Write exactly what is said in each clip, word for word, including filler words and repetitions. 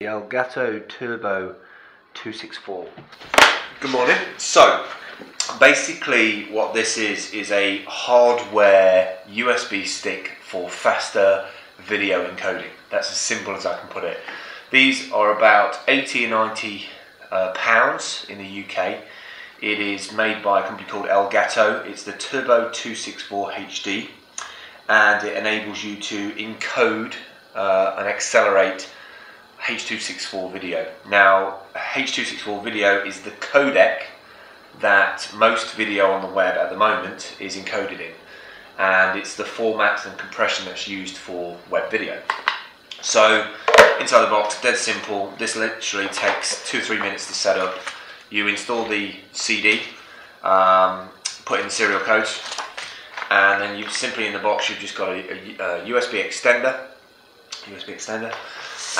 The Elgato Turbo two sixty-four. Good morning. So basically what this is is a hardware U S B stick for faster video encoding. That's as simple as I can put it. These are about eighty, ninety uh, pounds in the U K. It is made by a company called Elgato. It's the Turbo two sixty-four H D, and it enables you to encode uh, and accelerate H two sixty-four video. Now, H two sixty-four video is the codec that most video on the web at the moment is encoded in, and it's the format and compression that's used for web video. So inside the box, dead simple. This literally takes two three minutes to set up. You install the C D, um, put in the serial codes, and then you simply in the box you've just got a, a, a U S B extender, U S B extender,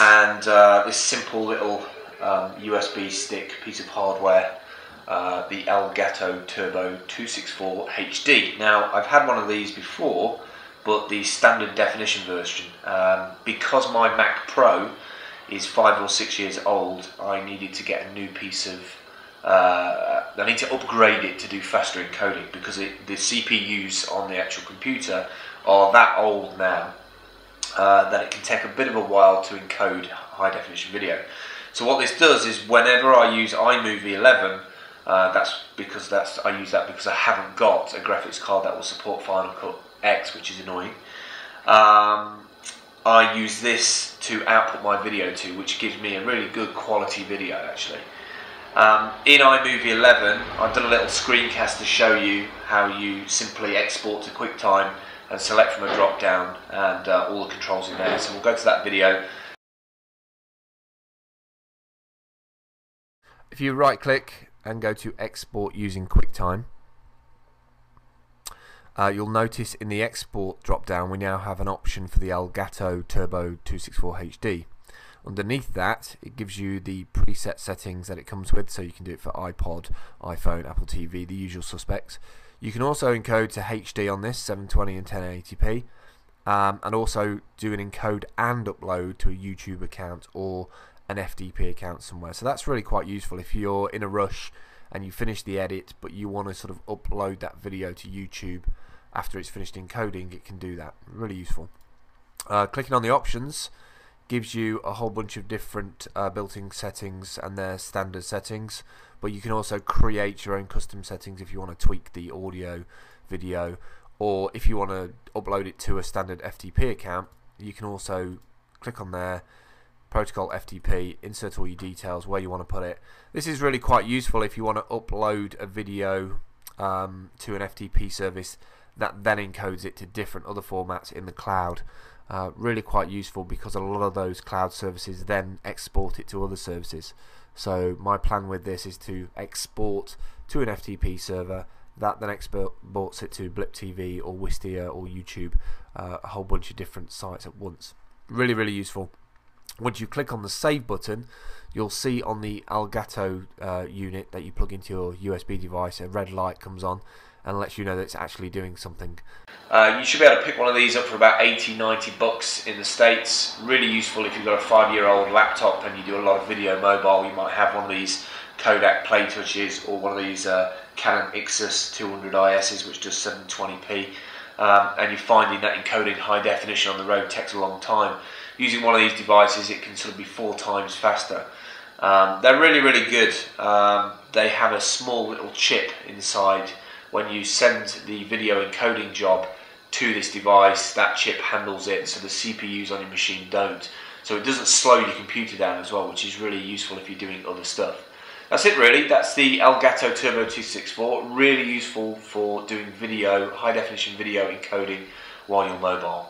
and uh, this simple little um, U S B stick piece of hardware, uh, the Elgato Turbo two sixty-four H D. Now, I've had one of these before, but the standard definition version. Um, because my Mac Pro is five or six years old, I needed to get a new piece of, uh, I need to upgrade it to do faster encoding, because it, the C P Us on the actual computer are that old now. Uh, that it can take a bit of a while to encode high definition video. So what this does is whenever I use iMovie eleven, uh, that's because that's I use that because I haven't got a graphics card that will support Final Cut X, which is annoying. Um, I use this to output my video to, which gives me a really good quality video actually. Um, in iMovie eleven, I've done a little screencast to show you how you simply export to QuickTime and select from a drop down, and uh, all the controls in there. So we'll go to that video. If you right click and go to export using QuickTime, uh, you'll notice in the export drop down we now have an option for the Elgato Turbo two sixty-four H D. Underneath that, it gives you the preset settings that it comes with, so you can do it for iPod, iPhone, Apple T V, the usual suspects. You can also encode to H D on this, seven twenty and ten eighty p, um, and also do an encode and upload to a YouTube account or an F T P account somewhere. So that's really quite useful if you're in a rush and you finish the edit, but you want to sort of upload that video to YouTube after it's finished encoding, it can do that. Really useful. Uh, clicking on the options gives you a whole bunch of different uh, built-in settings and their standard settings, but you can also create your own custom settings if you want to tweak the audio, video, or if you want to upload it to a standard F T P account, you can also click on there, protocol F T P, insert all your details where you want to put it. This is really quite useful if you want to upload a video um, to an F T P service that then encodes it to different other formats in the cloud. Uh, really quite useful, because a lot of those cloud services then export it to other services. So my plan with this is to export to an F T P server that then exports it to BlipTV or Wistia or YouTube, uh, a whole bunch of different sites at once. Really, really useful. Once you click on the save button, you'll see on the Elgato uh, unit that you plug into your U S B device, a red light comes on and lets you know that it's actually doing something. Uh, you should be able to pick one of these up for about eighty, ninety bucks in the States. Really useful if you've got a five-year-old laptop and you do a lot of video mobile. You might have one of these Kodak Playtouches or one of these uh, Canon Ixus two hundred I S's, which does seven twenty p, um, and you're finding that encoding high definition on the road takes a long time. Using one of these devices, it can sort of be four times faster. Um, they're really, really good. Um, they have a small little chip inside. When you send the video encoding job to this device, that chip handles it, so the C P Us on your machine don't. So it doesn't slow your computer down as well, which is really useful if you're doing other stuff. That's it really, that's the Elgato Turbo two sixty-four, really useful for doing video, high definition video encoding while you're mobile.